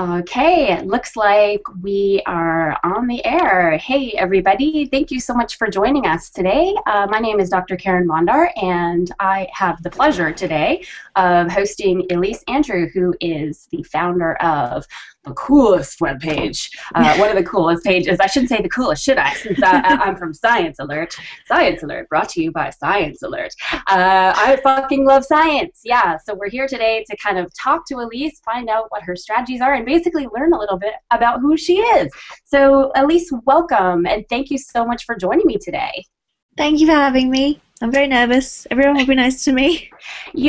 Okay, it looks like we are on the air. Hey everybody, thank you so much for joining us today. My name is Dr. Carin Bondar, and I have the pleasure today of hosting Elise Andrew, who is the founder of the coolest webpage, one of the coolest pages. I shouldn't say the coolest, should I? Since I'm from Science Alert. Science Alert, brought to you by Science Alert. I fucking love science. Yeah, so we're here today to kind of talk to Elise, find out what her strategies are, and basically learn a little bit about who she is. So Elise, welcome, and thank you so much for joining me today. Thank you for having me. I'm very nervous. Everyone will be nice to me.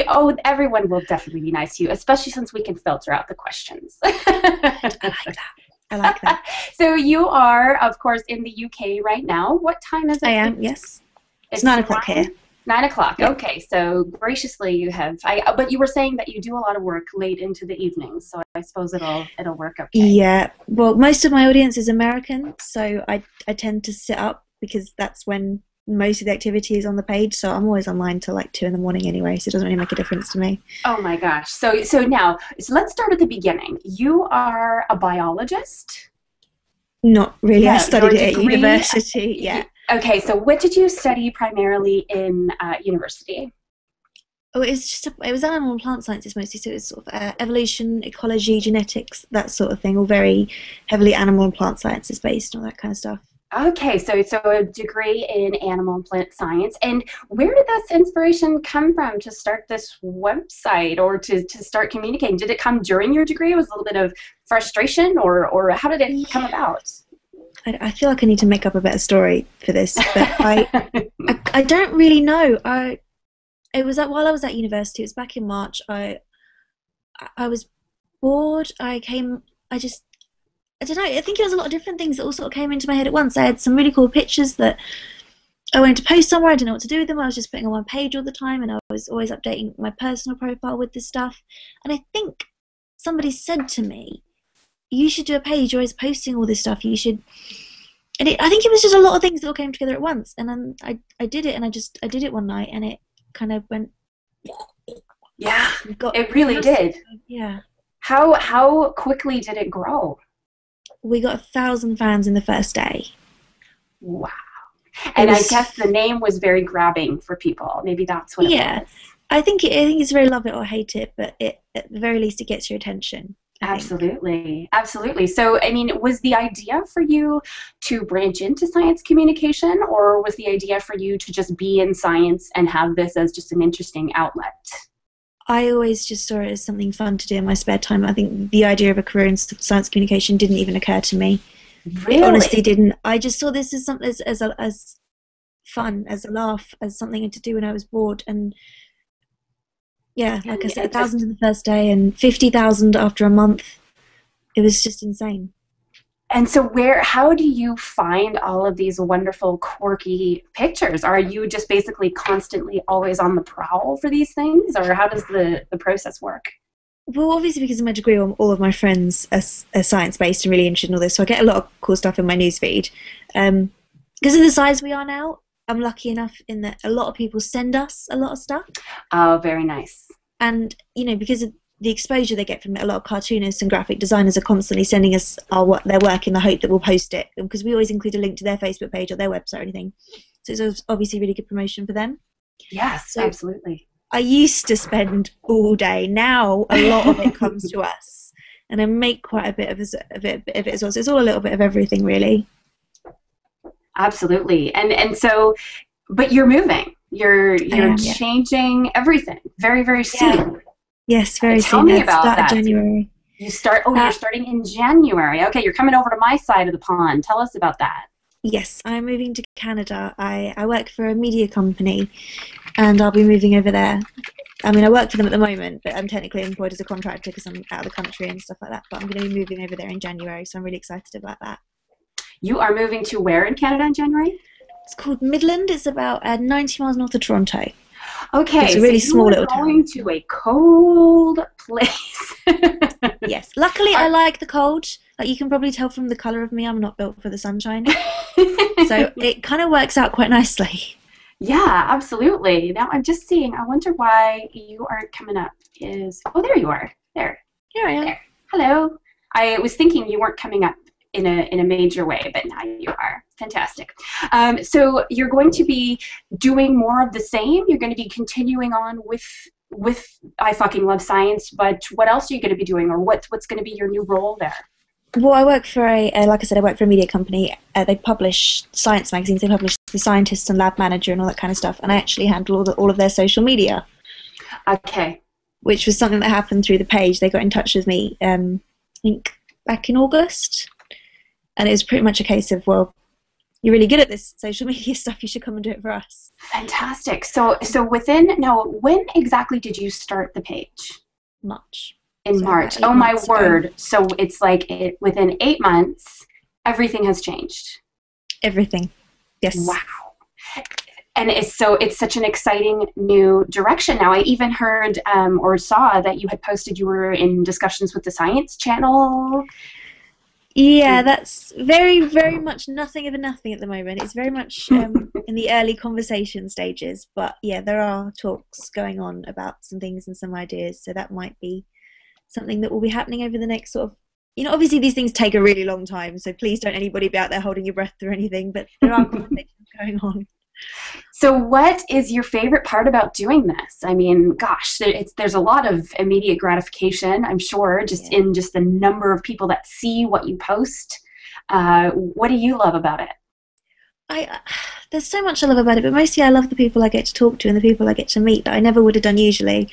Everyone will definitely be nice to you, especially since we can filter out the questions. I like that. So you are, of course, in the UK right now. What time is it? I am, yes. It's 9 o'clock here. 9 o'clock. Yeah. Okay. So graciously, you have. But you were saying that you do a lot of work late into the evening, so I suppose it'll work okay. Yeah. Well, most of my audience is American, so I tend to sit up because that's when most of the activity is on the page, so I'm always online till like 2 in the morning anyway, so it doesn't really make a difference to me. Oh my gosh. So let's start at the beginning. You are a biologist? Not really. Yeah, I studied it at university. Yeah. Okay, so what did you study primarily in university? Oh, it was animal and plant sciences mostly, so it was sort of evolution, ecology, genetics, that sort of thing, all very heavily animal and plant sciences based, all that kind of stuff. Okay, so a degree in animal and plant science. And where did this inspiration come from to start this website or to start communicating? Did it come during your degree? Was it a little bit of frustration, or how did it come about? I feel like I need to make up a better story for this, but I don't really know. While I was at university, it was back in March. I was bored. I don't know, I think it was a lot of different things that all sort of came into my head at once. I had some really cool pictures that I wanted to post somewhere. I didn't know what to do with them. I was just putting on one page all the time, and I was always updating my personal profile with this stuff. And I think somebody said to me, you should do a page, you're always posting all this stuff, you should... And I think it was just a lot of things that all came together at once. And then I did it, and I did it one night, and it kind of went... Yeah, it really did. Yeah. How quickly did it grow? We got 1,000 fans in the first day. Wow. And I guess the name was very grabbing for people. Maybe that's what it was. Yeah. I think it's very love it or hate it, but it, at the very least, it gets your attention. Absolutely. Absolutely. So, I mean, was the idea for you to branch into science communication, or was the idea for you to just be in science and have this as just an interesting outlet? I always just saw it as something fun to do in my spare time. I think the idea of a career in science communication didn't even occur to me. Really? It honestly didn't. I just saw this as something as fun, as a laugh, as something to do when I was bored. And yeah, like I said, 1,000 in the first day and 50,000 after a month. It was just insane. And so how do you find all of these wonderful, quirky pictures? Are you just basically constantly always on the prowl for these things, or how does the process work? Well, obviously because of my degree, all of my friends are science-based and really interested in all this, so I get a lot of cool stuff in my newsfeed. Because of the size we are now, I'm lucky enough in that a lot of people send us a lot of stuff. Oh, very nice. And, you know, because of the exposure they get from it, a lot of cartoonists and graphic designers are constantly sending us their work in the hope that we'll post it, because we always include a link to their Facebook page or their website or anything, so it's obviously really good promotion for them. Yes, so absolutely. I used to spend all day. Now a lot of it comes to us, and I make quite a bit of it as well, so it's all a little bit of everything really. Absolutely. And so, but you're moving, you're changing everything very, very soon. Yeah. Yes, very soon. Tell me about that. January. You're starting in January. Okay, you're coming over to my side of the pond. Tell us about that. Yes, I'm moving to Canada. I work for a media company, and I'll be moving over there. I mean, I work for them at the moment, but I'm technically employed as a contractor because I'm out of the country and stuff like that, but I'm going to be moving over there in January, so I'm really excited about that. You are moving to where in Canada in January? It's called Midland. It's about 90 miles north of Toronto. Okay, it's a really small little town. Going to a cold place. Yes, luckily I like the cold. Like you can probably tell from the colour of me, I'm not built for the sunshine. So it kind of works out quite nicely. Yeah, absolutely. Now I'm just seeing. I wonder why you aren't coming up. There you are. There. Here I am. There. Hello. I was thinking you weren't coming up in a major way, but now you are. Fantastic. So you're going to be doing more of the same. You're going to be continuing on with I Fucking Love Science, but what else are you going to be doing, or what's going to be your new role there? Well, I work for a media company. They publish science magazines. They publish The Scientist and Lab Manager and all that kind of stuff, and I actually handle all of their social media. Okay. Which was something that happened through the page. They got in touch with me, I think, back in August. And it was pretty much a case of, well, you're really good at this social media stuff, you should come and do it for us. Fantastic. So now, when exactly did you start the page? March. In March. Oh, my word. Ago. So it's like within 8 months, everything has changed. Everything. Yes. Wow. And it's such an exciting new direction now. I even heard or saw that you had posted you were in discussions with the Science Channel. Yeah, that's very, very much nothing of a nothing at the moment. It's very much in the early conversation stages. But, yeah, there are talks going on about some things and some ideas. So that might be something that will be happening over the next sort of, you know, obviously these things take a really long time. So please don't anybody be out there holding your breath or anything. But there are conversations going on. So what is your favorite part about doing this? I mean, gosh, there's a lot of immediate gratification, I'm sure, just in just the number of people that see what you post. What do you love about it? There's so much I love about it, but mostly I love the people I get to talk to and the people I get to meet that I never would have done usually.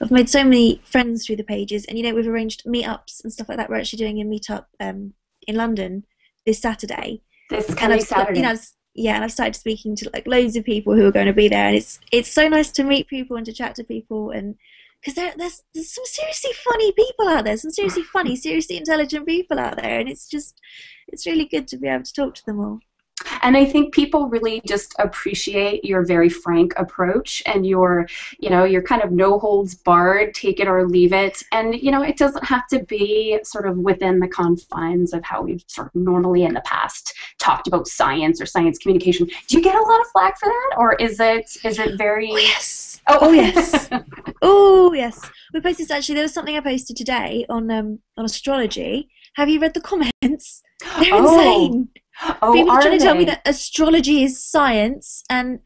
I've made so many friends through the pages, and, you know, we've arranged meetups and stuff like that. We're actually doing a meetup in London this Saturday. This coming Saturday. You know, yeah, and I've started speaking to like loads of people who are going to be there, and it's so nice to meet people and to chat to people, and because there's some seriously funny people out there, some seriously funny, seriously intelligent people out there, and it's really good to be able to talk to them all. And I think people really just appreciate your very frank approach and your kind of no holds barred, take it or leave it. And, you know, it doesn't have to be sort of within the confines of how we've sort of normally in the past talked about science or science communication. Do you get a lot of flack for that, or is it very... Oh, yes. Oh, yes. Oh, yes. We posted, actually, there was something I posted today on astrology. Have you read the comments? They're insane. Oh, people are trying to tell me that astrology is science, and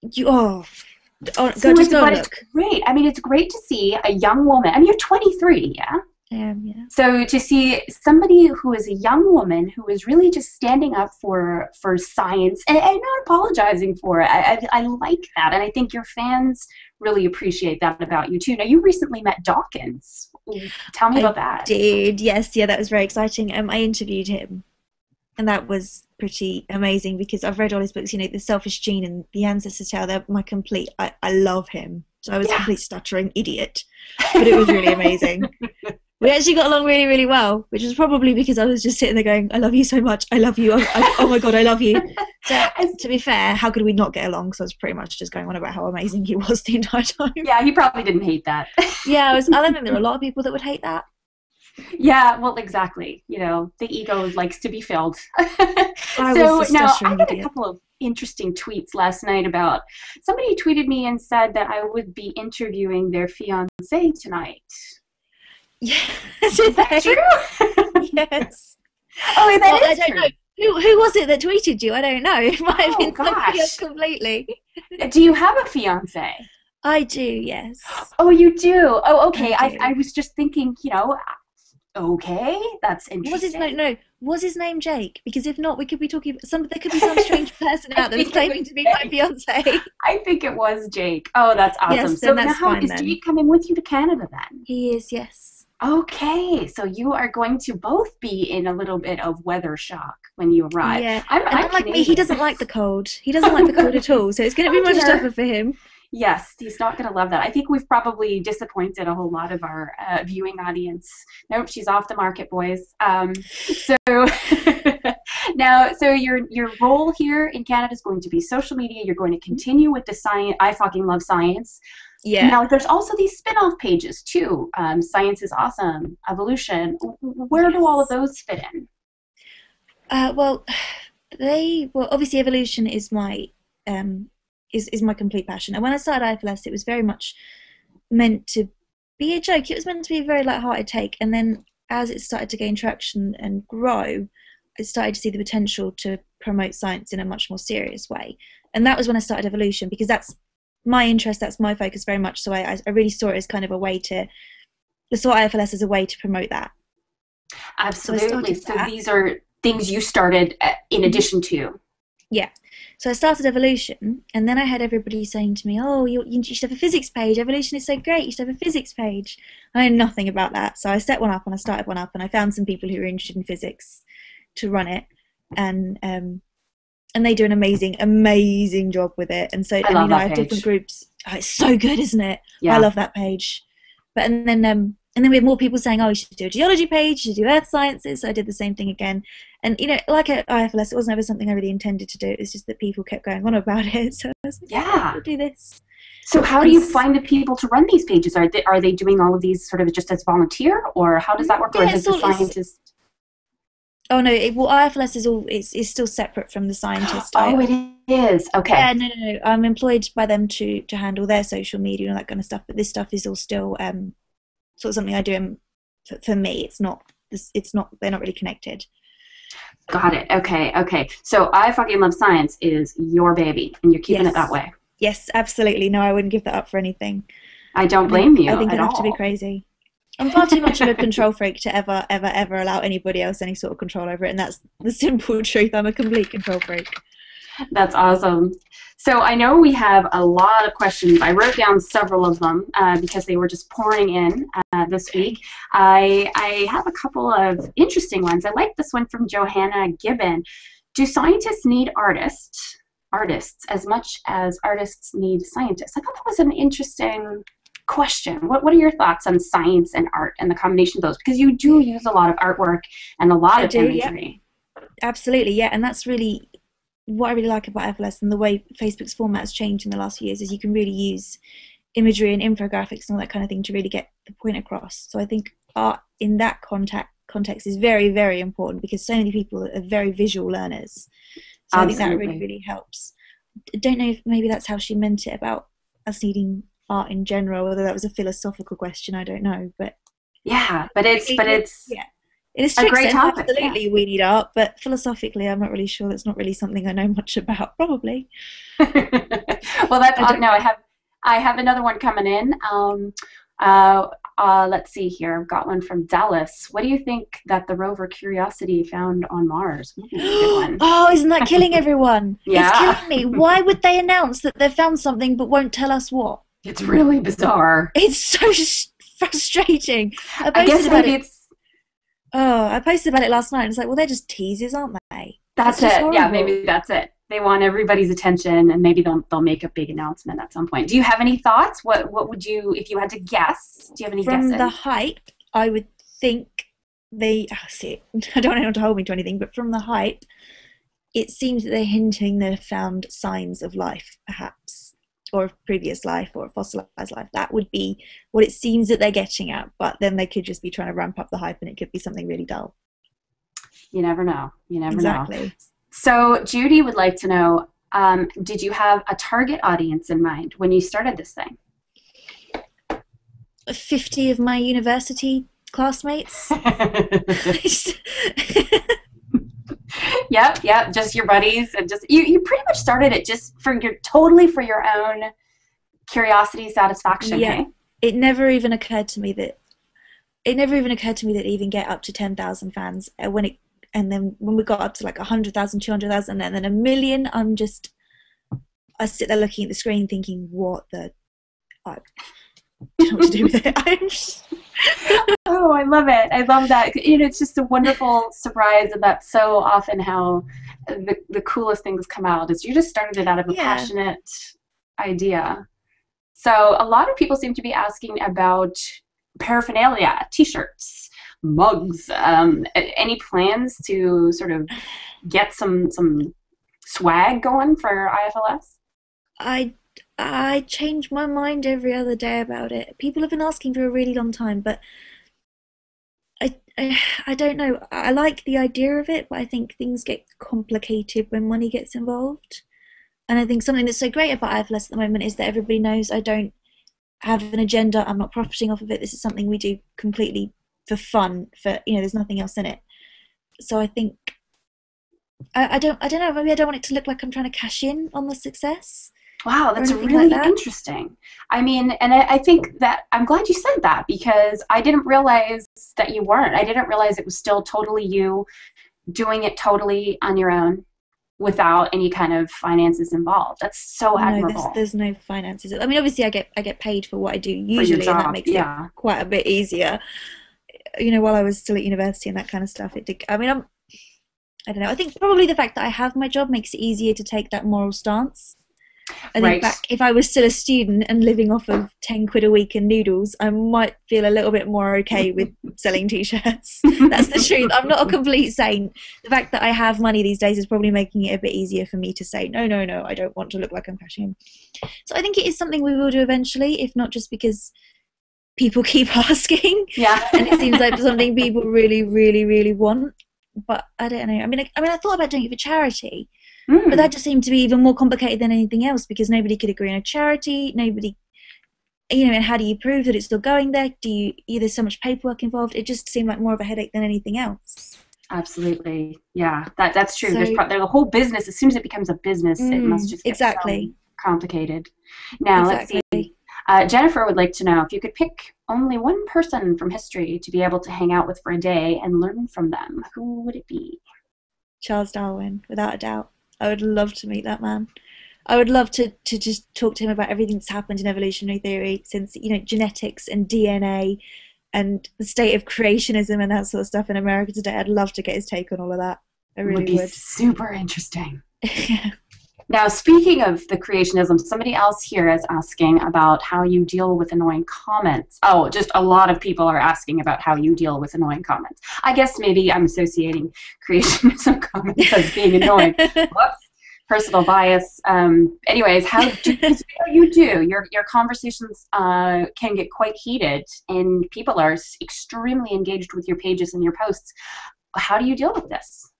you it's great. I mean, it's great to see a young woman. I mean, you're 23, yeah? I am, yeah. So to see somebody who is a young woman who is really just standing up for science and not apologizing for it, I like that, and I think your fans really appreciate that about you too. Now, you recently met Dawkins. Tell me about that. I did, yes, yeah, that was very exciting. I interviewed him. And that was pretty amazing because I've read all his books, you know, The Selfish Gene and The Ancestor Tale. They're my complete, I love him. So I was a complete stuttering idiot. But it was really amazing. We actually got along really, really well, which was probably because I was just sitting there going, I love you so much. I love you. Oh, my God, I love you. So, to be fair, how could we not get along? So I was pretty much just going on about how amazing he was the entire time. Yeah, he probably didn't hate that. Yeah, I think there were a lot of people that would hate that. Yeah, well, exactly. You know, the ego likes to be filled. So now, I got a couple of interesting tweets last night about somebody tweeted me and said that I would be interviewing their fiance tonight. Yeah, is that true? Yes. Oh, that is true. I don't know. Who was it that tweeted you? I don't know. It might have been somebody else completely. Do you have a fiance? I do. Yes. Oh, you do. Oh, okay. I was just thinking, you know. Okay, that's interesting. Was his name Jake? Because if not, we could be talking. There could be some strange person out there claiming to be my fiance. I think it was Jake. Oh, that's awesome. Yes, so that's now, is Jake coming with you to Canada then? He is, yes. Okay, so you are going to both be in a little bit of weather shock when you arrive. Yeah, I'm like me. He doesn't like the cold. He doesn't like the cold at all. So it's going to be much tougher for him. Yes, he's not going to love that. I think we've probably disappointed a whole lot of our viewing audience. Nope, she's off the market, boys. So now, so your role here in Canada is going to be social media. You're going to continue with the science. I Fucking Love Science. Yeah. Now, there's also these spin-off pages too. Science is Awesome, Evolution. Where do all of those fit in? Well, obviously Evolution is my. Is my complete passion. And when I started IFLS, it was very much meant to be a joke. It was meant to be a very light-hearted take. And then as it started to gain traction and grow, I started to see the potential to promote science in a much more serious way. And that was when I started Evolution, because that's my interest, that's my focus very much. So I really saw it as kind of a way to, I saw IFLS as a way to promote that. Absolutely. So these are things you started in addition to. Yeah. So I started Evolution, and then I had everybody saying to me, oh, you should have a physics page. Evolution is so great. You should have a physics page. I know nothing about that. So I set one up and I started one up, and I found some people who were interested in physics to run it. And they do an amazing, amazing job with it. And so, I mean, I have different groups. Oh, it's so good, isn't it? Yeah. I love that page. But and then we had more people saying, oh, you should do a geology page, you should do earth sciences. So I did the same thing again. And, you know, like at IFLS, it wasn't ever something I really intended to do. It was just that people kept going on about it. So I was like, yeah, I'll do this. So how do you find the people to run these pages? Are they doing all of these sort of just as volunteer, or how does that work? Yeah, or is it the scientist? Oh, no, IFLS is still separate from the scientist. Oh, it is. Okay. Yeah, no. I'm employed by them to handle their social media and all that kind of stuff, but this stuff is all still sort of something I do for me. It's not. They're not really connected. Got it. Okay. So I Fucking Love Science is your baby, and you're keeping it that way. Yes, absolutely. No, I wouldn't give that up for anything. I don't blame you. I think I'd have to be crazy. I'm far too much of a control freak to ever allow anybody else any sort of control over it, and that's the simple truth. I'm a complete control freak. That's awesome. So I know we have a lot of questions. I wrote down several of them because they were just pouring in this week. I have a couple of interesting ones. I like this one from Johanna Gibbon. Do scientists need artists as much as artists need scientists? I thought that was an interesting question. What are your thoughts on science and art and the combination of those? Because you do use a lot of artwork and a lot of imagery. Yeah. Absolutely, yeah. And that's really what I really like about FLS, and the way Facebook's format has changed in the last few years is you can really use imagery and infographics and all that kind of thing to really get the point across. So I think art in that context is very, very important, because so many people are very visual learners. So absolutely. I think that really, really helps. I don't know if maybe that's how she meant it about us needing art in general, whether that was a philosophical question, I don't know, but yeah, it's a great topic. Absolutely, yeah. We need art, but philosophically, I'm not really sure. That's not really something I know much about, probably. Well, that's odd. No, I have another one coming in. Let's see here. I've got one from Dallas. What do you think that the rover Curiosity found on Mars? Ooh, good one. Oh, isn't that killing everyone? Yeah. It's killing me. Why would they announce that they've found something but won't tell us what? It's really bizarre. It's so frustrating. I guess maybe it's... Oh, I posted about it last night. And it's like, well, they're just teases, aren't they? That's it. Horrible. Yeah, maybe that's it. They want everybody's attention, and maybe they'll make a big announcement at some point. Do you have any thoughts? What would you, if you had to guess? Do you have any guesses? From the hype, I would think they... Oh, see, I don't want to hold me to anything, but from the hype, it seems that they're hinting they've found signs of life, perhaps, or of previous life, or fossilized life. That would be what it seems that they're getting at, but then they could just be trying to ramp up the hype, and it could be something really dull. You never know. You never know. Exactly. So Judy would like to know, did you have a target audience in mind when you started this thing? 50 of my university classmates. Yep, just your buddies, and just you pretty much started it just for your own curiosity, satisfaction. Yeah, eh? It never even occurred to me that it even get up to 10,000 fans. And then when we got up to like 100,000, 200,000, and then 1 million, I sit there looking at the screen thinking, what the, I don't know what to do with it. Oh, I love it. I love that. You know, it's just a wonderful surprise, and that's so often how the coolest things come out, is you just started it out of a passionate idea. So a lot of people seem to be asking about paraphernalia, T-shirts, mugs, any plans to sort of get some swag going for IFLS? I change my mind every other day about it. People have been asking for a really long time, but I don't know. I like the idea of it, but I think things get complicated when money gets involved. And I think something that's so great about IFLS at the moment is that everybody knows I don't have an agenda. I'm not profiting off of it. This is something we do completely for fun, for, you know, there's nothing else in it. So I think I don't know, maybe I don't want it to look like I'm trying to cash in on the success. Wow, that's really interesting. I mean, and I think that I'm glad you said that, because I didn't realize that you weren't. I didn't realize it was still totally you doing it totally on your own without any kind of finances involved. That's so admirable. No, there's no finances. I mean, obviously I get paid for what I do usually, and that makes it quite a bit easier. You know, while I was still at university and that kind of stuff, it did. I mean, I don't know. I think probably the fact that I have my job makes it easier to take that moral stance. I think back if I was still a student and living off of 10 quid a week and noodles, I might feel a little bit more okay with selling t-shirts. That's the truth. I'm not a complete saint. The fact that I have money these days is probably making it a bit easier for me to say, no, I don't want to look like I'm cashing in. So I think it is something we will do eventually, if not just because people keep asking. Yeah. And it seems like something people really, really, really want. But I don't know. I mean, I thought about doing it for charity. Mm. But that just seemed to be even more complicated than anything else, because nobody could agree on a charity, nobody, you know, and how do you prove that it's still going there? There's so much paperwork involved. It just seemed like more of a headache than anything else. Absolutely. Yeah, that's true. So, there's a whole business. As soon as it becomes a business, it must just get so complicated. Now, let's see. Jennifer would like to know, if you could pick only one person from history to be able to hang out with for a day and learn from them, who would it be? Charles Darwin, without a doubt. I would love to meet that man. I would love to just talk to him about everything that's happened in evolutionary theory since, you know, genetics and DNA and the state of creationism and that sort of stuff in America today. I'd love to get his take on all of that. I really would. It would be super interesting. Yeah. Now, speaking of the creationism, somebody else here is asking about how you deal with annoying comments. Oh, just a lot of people are asking about how you deal with annoying comments. I guess maybe I'm associating creationism comments as being annoying. Whoops. Personal bias. Anyways, what do you do? Your conversations can get quite heated, and people are extremely engaged with your pages and your posts. How do you deal with this?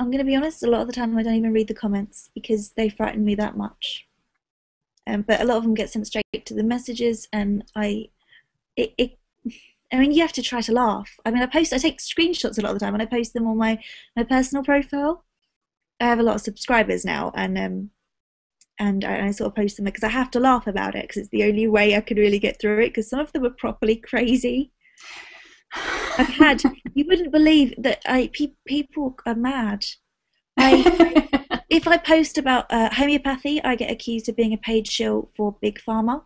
I'm going to be honest, a lot of the time I don't even read the comments because they frighten me that much. But a lot of them get sent straight to the messages, and I mean, you have to try to laugh. I mean, I take screenshots a lot of the time, and I post them on my personal profile. I have a lot of subscribers now, and I sort of post them because I have to laugh about it, because it's the only way I could really get through it, because some of them are properly crazy. You wouldn't believe that people are mad. If I post about homeopathy, I get accused of being a paid shill for Big Pharma.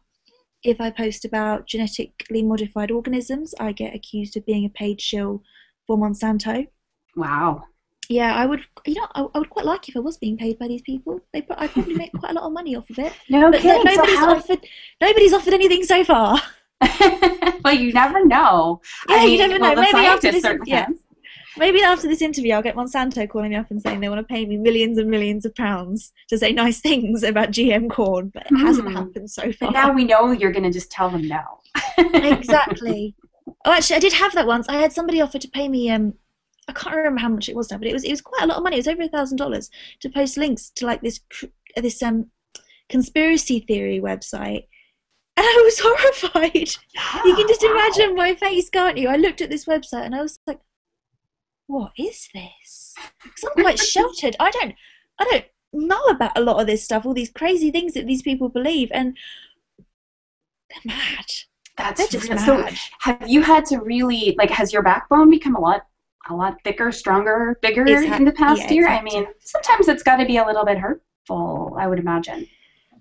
If I post about genetically modified organisms, I get accused of being a paid shill for Monsanto. Wow. Yeah, I would. You know, I would quite like if I was being paid by these people. I probably make quite a lot of money off of it. No, but kidding. Nobody's offered anything so far. Well, you never know. Yeah, you never know. Maybe after this interview, I'll get Monsanto calling me up and saying they want to pay me millions and millions of pounds to say nice things about GM corn, but it hasn't happened so far. Well, now we know you're going to just tell them no. Exactly. Oh, actually, I did have that once. I had somebody offer to pay me. I can't remember how much it was now, but it was quite a lot of money. It was over $1,000 to post links to like this conspiracy theory website. And I was horrified. Oh, you can just imagine my face, can't you? I looked at this website and I was like, what is this? Because I'm quite sheltered. I don't know about a lot of this stuff, all these crazy things that these people believe, and they're mad. They're just mad. So have you had to really, like, has your backbone become a lot thicker, stronger, bigger in the past year? Exactly. I mean, sometimes it's got to be a little bit hurtful, I would imagine.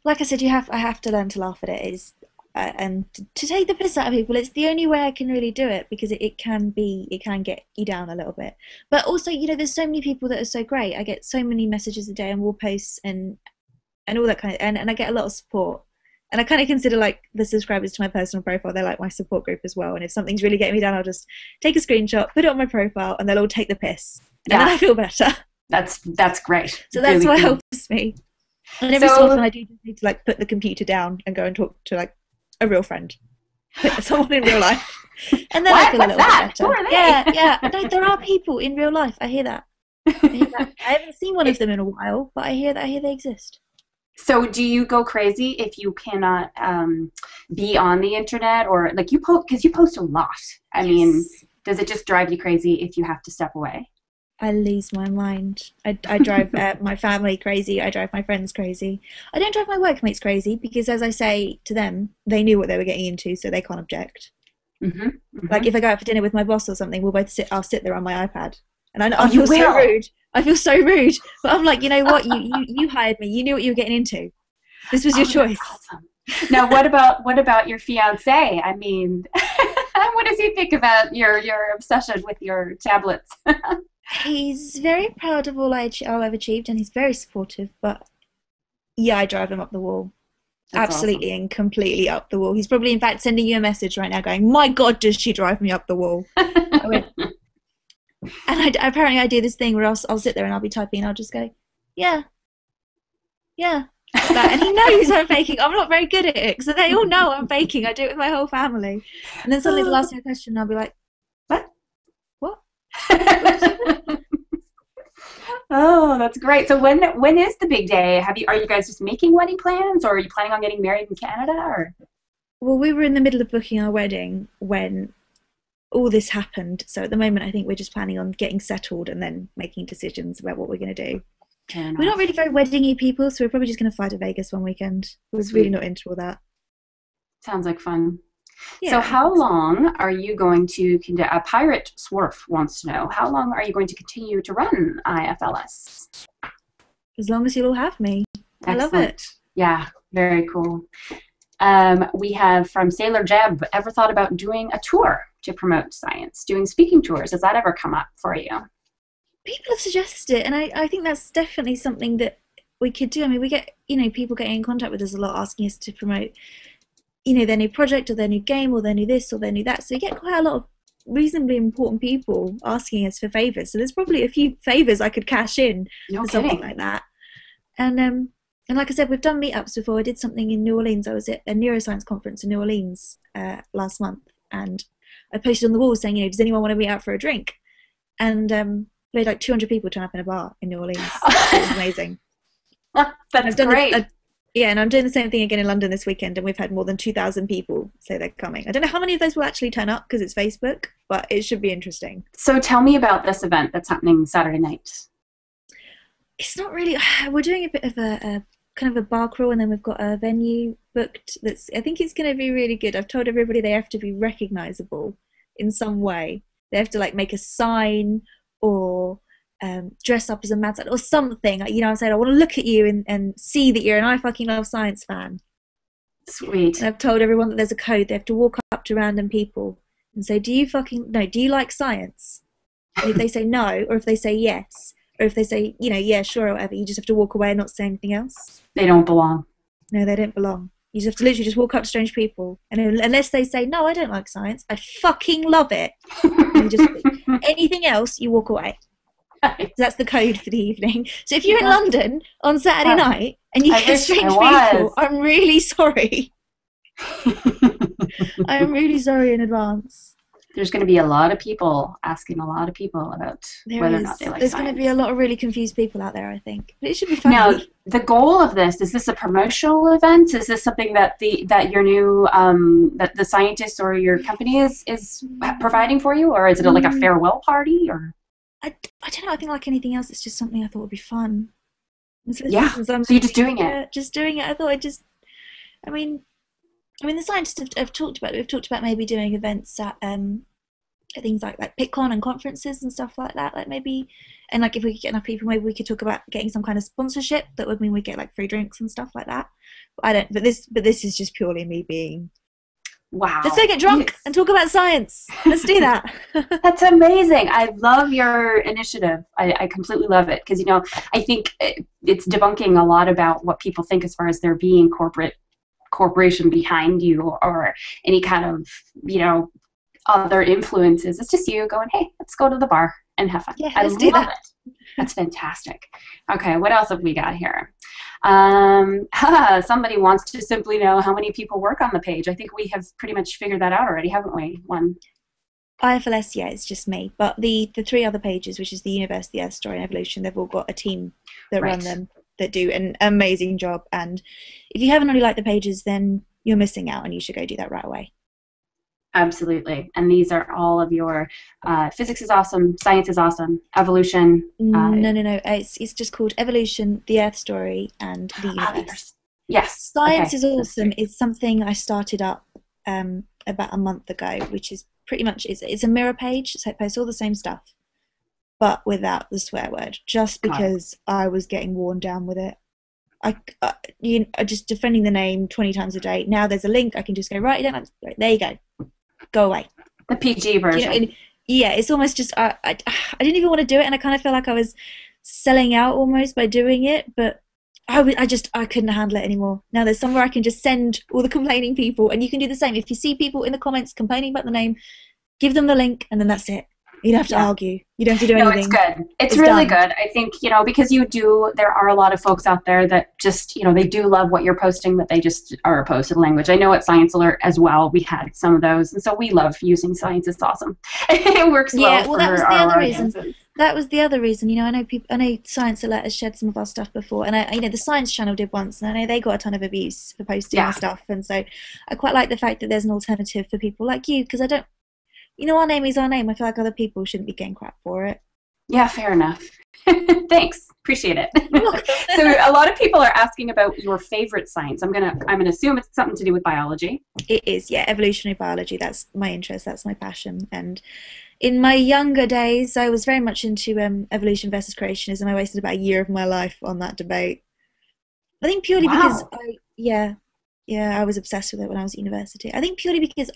Like I said, I have to learn to laugh at it. And to take the piss out of people, it's the only way I can really do it, because it can get you down a little bit. But also, you know, there's so many people that are so great. I get so many messages a day and wall posts and all that kind of, and I get a lot of support. And I kind of consider, like, the subscribers to my personal profile, they're like my support group as well. And if something's really getting me down, I'll just take a screenshot, put it on my profile, and they'll all take the piss. And then I feel better. That's great. So that's really what helps me. And every so often I do just need to, like, put the computer down and go and talk to, like, a real friend, someone in real life, and then I feel a little bit better. Yeah. No, there are people in real life. I hear that. I haven't seen one of them in a while, but I hear they exist. So, do you go crazy if you cannot be on the internet, or like you post? Because you post a lot. I mean, Does it just drive you crazy if you have to step away? I lose my mind. I drive my family crazy. I drive my friends crazy. I don't drive my workmates crazy because, as I say to them, they knew what they were getting into, so they can't object. Mm-hmm, mm-hmm. Like if I go out for dinner with my boss or something, we'll both sit. I'll sit there on my iPad, and I feel so rude. I feel so rude. But I'm like, you know what? You hired me. You knew what you were getting into. This was your choice. Awesome. Now, what about your fiance? I mean, what does he think about your obsession with your tablets? He's very proud of all I've achieved, and he's very supportive, but yeah, I drive him up the wall. That's absolutely awesome. And completely up the wall. He's probably, in fact, sending you a message right now going, my God, does she drive me up the wall? Apparently I do this thing where I'll sit there and I'll be typing and I'll just go, yeah, yeah. And he knows I'm baking. I'm not very good at it, so they all know I'm baking. I do it with my whole family. And then suddenly they'll ask me a question and I'll be like, what? Oh, that's great. So when is the big day? Are you guys just making wedding plans, or are you planning on getting married in Canada? Or? Well, we were in the middle of booking our wedding when all this happened. So at the moment, I think we're just planning on getting settled and then making decisions about what we're going to do. We're not really very wedding-y people, so we're probably just going to fly to Vegas one weekend. I was really not into all that. Sounds like fun. Yeah. So how long are you going to continue? A pirate swerf wants to know, how long are you going to continue to run IFLS? As long as you'll all have me. Excellent. I love it. Yeah, very cool. We have from Sailor Jeb, ever thought about doing a tour to promote science, doing speaking tours? Has that ever come up for you? People have suggested it, and I think that's definitely something that we could do. I mean, we get, people getting in contact with us a lot asking us to promote their new project or their new game or their new this or their new that. So you get quite a lot of reasonably important people asking us for favours. So there's probably a few favours I could cash in for something like that. And like I said, we've done meetups before. I did something in New Orleans. I was at a neuroscience conference in New Orleans last month, and I posted on the wall saying, does anyone want to meet out for a drink? And we had like 200 people turn up in a bar in New Orleans. It was amazing. That is great. Yeah, and I'm doing the same thing again in London this weekend, and we've had more than 2,000 people say they're coming. I don't know how many of those will actually turn up because it's Facebook, but it should be interesting. So tell me about this event that's happening Saturday night. It's not really... We're doing a bit of a kind of a bar crawl, and then we've got a venue booked that's... I think it's going to be really good. I've told everybody they have to be recognisable in some way. They have to, like, make a sign or... dress up as a mad scientist or something. I said I want to look at you and see that you're an I Fucking Love Science fan. Sweet. And I've told everyone that there's a code. They have to walk up to random people and say, do you like science? And if they say no, or if they say yes, or if they say yeah, sure, or whatever, you just have to walk away and not say anything else. They don't belong. No, they don't belong. You just have to literally just walk up to strange people, and unless they say no, I don't like science, I fucking love it. And you just anything else, you walk away. So that's the code for the evening. So if you're in London on Saturday night and you get strange people, I'm really sorry. I'm really sorry in advance. There's going to be a lot of people asking a lot of people about whether or not they like science. There's going to be a lot of really confused people out there, I think. But it should be fun. Now, the goal of this, is this a promotional event? Is this something that your new that the scientist or your company is providing for you, or is it like a farewell party, or? I don't know. I think like anything else, it's just something I thought would be fun. Yeah. So you're just doing it. Just doing it. I thought I mean, the scientists have talked about it. We've talked about maybe doing events at things like PitCon and conferences and stuff like that. Like maybe, and like if we could get enough people, maybe we could talk about getting some kind of sponsorship that would mean we get like free drinks and stuff like that. But I don't. But this is just purely me being. Wow. Let's go get drunk and talk about science. Let's do that. That's amazing. I love your initiative. I completely love it because, I think it's debunking a lot about what people think as far as there being corporation behind you or any kind of, other influences. It's just you going, hey, let's go to the bar and have fun. Yeah, I love it. That's fantastic. Okay, what else have we got here? Somebody wants to simply know how many people work on the page. I think we have pretty much figured that out already, haven't we? One. IFLS, yeah, it's just me. But the three other pages, which is The Universe, The Earth Story, and Evolution, they've all got a team that run them that do an amazing job. And if you haven't already liked the pages, then you're missing out, and you should go do that right away. Absolutely. And these are all of your Physics is Awesome, Science is Awesome, Evolution. No. It's just called Evolution, The Earth Story, and The Universe. Yes. Science is Awesome is something I started up about a month ago, which is pretty much, it's a mirror page, so it posts all the same stuff, but without the swear word, just because I was getting worn down with it. I just defending the name 20 times a day. Now there's a link, I can just go, right, there you go. Go away. The PG version. You know, and, yeah, it's almost just, I didn't even want to do it, and I kind of feel like I was selling out almost by doing it, but I couldn't handle it anymore. Now there's somewhere I can just send all the complaining people, and you can do the same. If you see people in the comments complaining about the name, give them the link, and then that's it. You don't have to argue. You don't have to do anything. No, it's good. It's really done. Good. I think, because there are a lot of folks out there that just, they do love what you're posting, but they just are opposed to the language. I know at Science Alert as well, we had some of those. And so we love using Science is Awesome. It works well that was the other reason. That was the other reason. I know Science Alert has shared some of our stuff before. And, the Science Channel did once. And I know they got a ton of abuse for posting our stuff. And so I quite like the fact that there's an alternative for people like you, because our name is our name. I feel like other people shouldn't be getting crap for it. Yeah, fair enough. Thanks. Appreciate it. So a lot of people are asking about your favorite science. I'm gonna assume it's something to do with biology. It is, yeah, evolutionary biology. That's my interest, that's my passion. And in my younger days I was very much into evolution versus creationism. I wasted about a year of my life on that debate. I think purely because I was obsessed with it when I was at university. I think purely because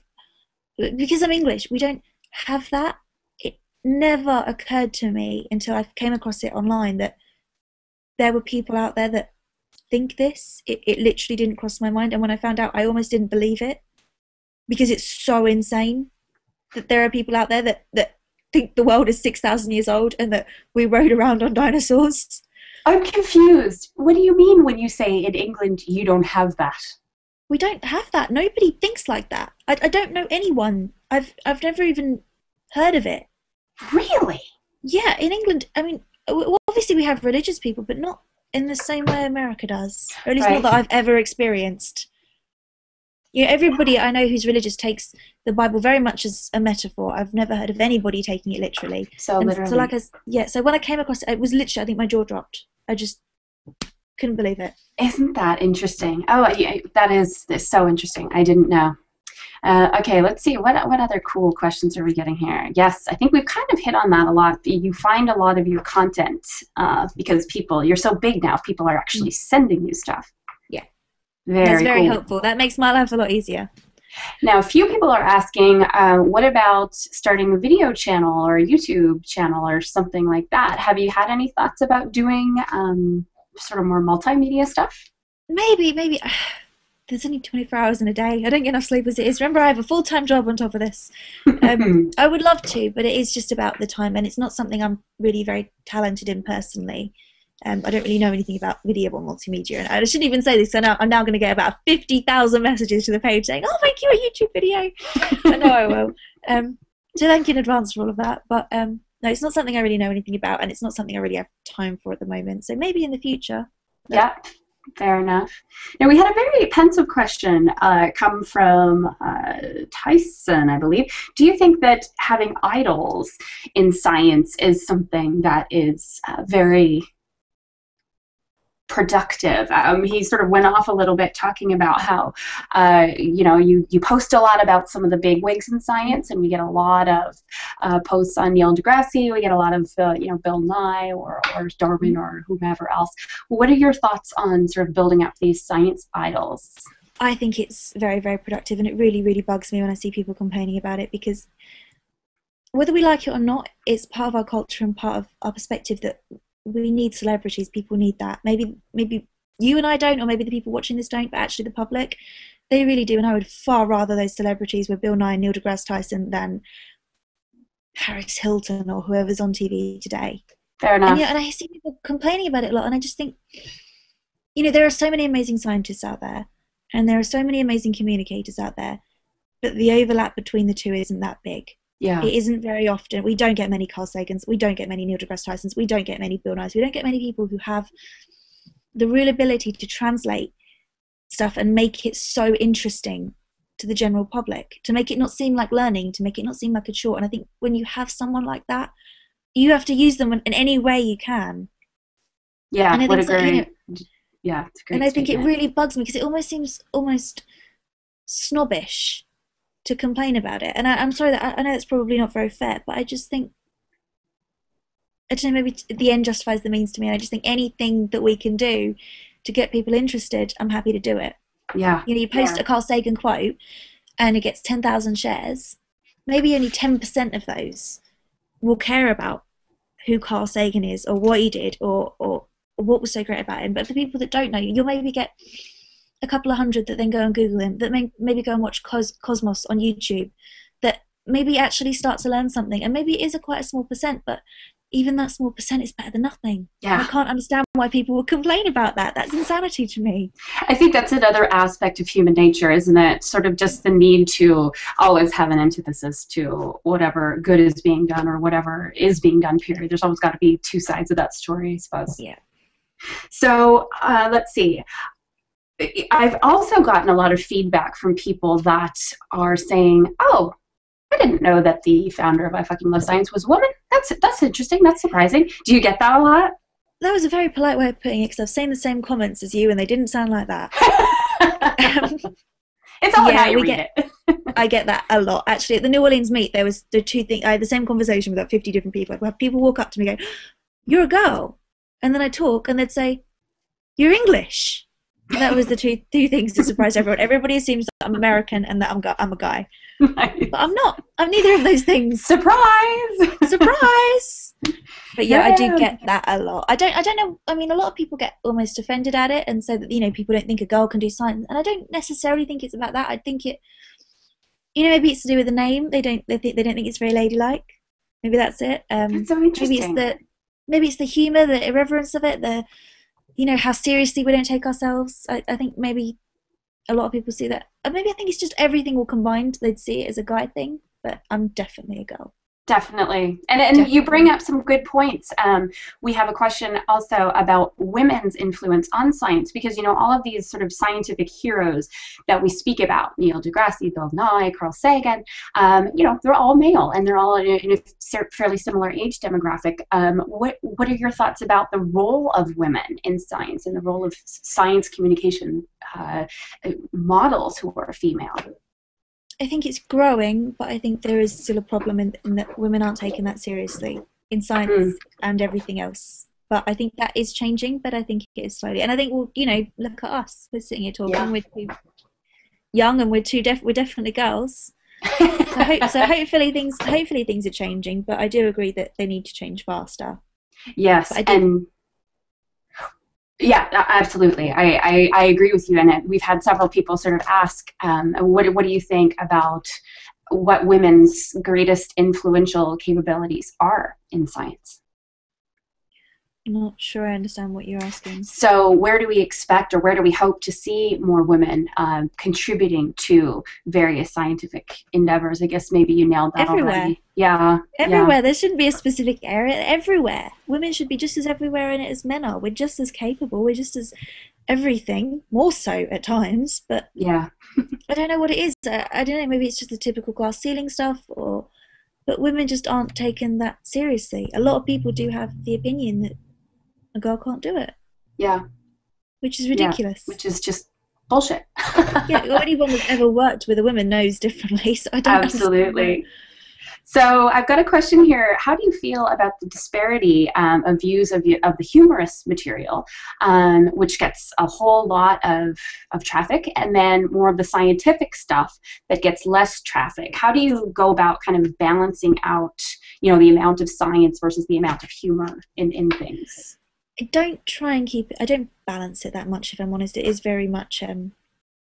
I'm English, we don't have that. It never occurred to me until I came across it online that there were people out there that think this. It literally didn't cross my mind. And when I found out, I almost didn't believe it, because it's so insane that there are people out there that think the world is 6,000 years old and that we rode around on dinosaurs. I'm confused. What do you mean when you say in England you don't have that? We don't have that. Nobody thinks like that. I don't know anyone. I've never even heard of it. Really? Yeah, in England, I mean, obviously we have religious people, but not in the same way America does. Or at least not that I've ever experienced. Everybody I know who's religious takes the Bible very much as a metaphor. I've never heard of anybody taking it literally. So like so when I came across it, it was literally, I think my jaw dropped. I just couldn't believe it. Isn't that interesting? Oh, yeah, that is so interesting. I didn't know. Okay, let's see. What other cool questions are we getting here? Yes, I think we've kind of hit on that a lot. You find a lot of your content because you're so big now, people are actually sending you stuff. Yeah. That's very helpful. That makes my life a lot easier. Now, a few people are asking, what about starting a video channel or a YouTube channel or something like that? Have you had any thoughts about doing sort of more multimedia stuff? Maybe. There's only 24 hours in a day. I don't get enough sleep as it is. Remember, I have a full-time job on top of this. I would love to, but it is just about the time, and it's not something I'm really very talented in personally. I don't really know anything about video or multimedia, and I shouldn't even say this, so I'm now going to get about 50,000 messages to the page saying, oh, thank you, a YouTube video. I know I will. So thank you in advance for all of that, but no, it's not something I really know anything about, and it's not something I really have time for at the moment. So maybe in the future. Yeah, fair enough. Now, we had a very pensive question come from Tyson, I believe. Do you think that having idols in science is something that is very productive? He sort of went off a little bit talking about how you post a lot about some of the big wigs in science, and we get a lot of posts on Neil deGrasse, we get a lot of Bill Nye or Darwin or whomever else. What are your thoughts on sort of building up these science idols? I think it's very, very productive, and it really, really bugs me when I see people complaining about it, because whether we like it or not, it's part of our culture and part of our perspective that we need celebrities. People need that. Maybe you and I don't, or maybe the people watching this don't, but actually the public, they really do. And I would far rather those celebrities were Bill Nye and Neil deGrasse Tyson than Paris Hilton or whoever's on TV today. Fair enough. And I see people complaining about it a lot, and I just think, there are so many amazing scientists out there, and there are so many amazing communicators out there, but the overlap between the two isn't that big. Yeah. It isn't very often. We don't get many Carl Sagans. We don't get many Neil deGrasse Tysons. We don't get many Bill Nyes. We don't get many people who have the real ability to translate stuff and make it so interesting to the general public, to make it not seem like learning, to make it not seem like a chore. And I think when you have someone like that, you have to use them in any way you can. Yeah, and I think it really bugs me, because it almost seems almost snobbish to complain about it. And I'm sorry that I know it's probably not very fair, but I just think, I don't know, maybe the end justifies the means to me. And I just think anything that we can do to get people interested, I'm happy to do it. Yeah. You know, you post a Carl Sagan quote and it gets 10,000 shares. Maybe only 10% of those will care about who Carl Sagan is or what he did or what was so great about him. But for people that don't know, you'll maybe get a couple of hundred that then go and Google him, that maybe go and watch Cosmos on YouTube, that maybe actually start to learn something. And maybe it is quite a small percent, but even that small percent is better than nothing. Yeah. I can't understand why people would complain about that. That's insanity to me. I think that's another aspect of human nature, isn't it? Sort of just the need to always have an antithesis to whatever good is being done or whatever is being done, period. There's always got to be two sides of that story, I suppose. Yeah. So, let's see. I've also gotten a lot of feedback from people that are saying, oh, I didn't know that the founder of I Fucking Love Science was a woman. That's interesting. That's surprising. Do you get that a lot? That was a very polite way of putting it, because I've seen the same comments as you, and they didn't sound like that. It's all how you read it. I get that a lot. Actually, at the New Orleans meet, there was the two things. I had the same conversation with about 50 different people. I'd have people walk up to me and go, "You're a girl," and then I talk, and they'd say, "You're English." That was the two things that surprised everyone. Everybody assumes that I'm American and that I'm a guy. Nice. But I'm not. I'm neither of those things. Surprise! Surprise! But yeah, I do get that a lot. I don't know. I mean, a lot of people get almost offended at it and say that, you know, people don't think a girl can do science. And I don't necessarily think it's about that. I think it, you know, maybe it's to do with the name. They don't think it's very ladylike. Maybe that's it. That's so interesting. Maybe it's the humour, the irreverence of it, the, you know, how seriously we don't take ourselves. I think maybe a lot of people see that. Or maybe I think it's just everything all combined. They'd see it as a guy thing, but I'm definitely a girl. Definitely. And you bring up some good points. We have a question also about women's influence on science, because, you know, all of these sort of scientific heroes that we speak about, Neil deGrasse, Bill Nye, Carl Sagan, you know, they're all male, and they're all in a fairly similar age demographic. What are your thoughts about the role of women in science and the role of science communication models who are female? I think it's growing, but I think there is still a problem in that women aren't taking that seriously in science and everything else. But I think that is changing, but I think it is slowly. And I think, well, you know, look at us. We're sitting here talking. Yeah. We're too young, and we're definitely girls. so hopefully things are changing, but I do agree that they need to change faster. Yes, and... Yeah, absolutely. I agree with you, and we've had several people sort of ask, what do you think about what women's greatest influential capabilities are in science? I'm not sure I understand what you're asking. So where do we expect, or where do we hope to see more women contributing to various scientific endeavors? I guess maybe you nailed that everywhere. Already. Yeah. Everywhere. Yeah. There shouldn't be a specific area. Everywhere. Women should be just as everywhere in it as men are. We're just as capable. We're just as everything. More so at times. But yeah. I don't know what it is. I don't know. Maybe it's just the typical glass ceiling stuff, or... But women just aren't taken that seriously. A lot of people do have the opinion that a girl can't do it. Yeah. Which is ridiculous. Yeah, which is just bullshit. Yeah, well, anyone who's ever worked with a woman knows differently, so I don't absolutely. So I've got a question here. How do you feel about the disparity of views of the humorous material, which gets a whole lot of traffic, and then more of the scientific stuff that gets less traffic? How do you go about kind of balancing out, you know, the amount of science versus the amount of humor in things? I don't try and keep it. I don't balance it that much, if I'm honest. It is very much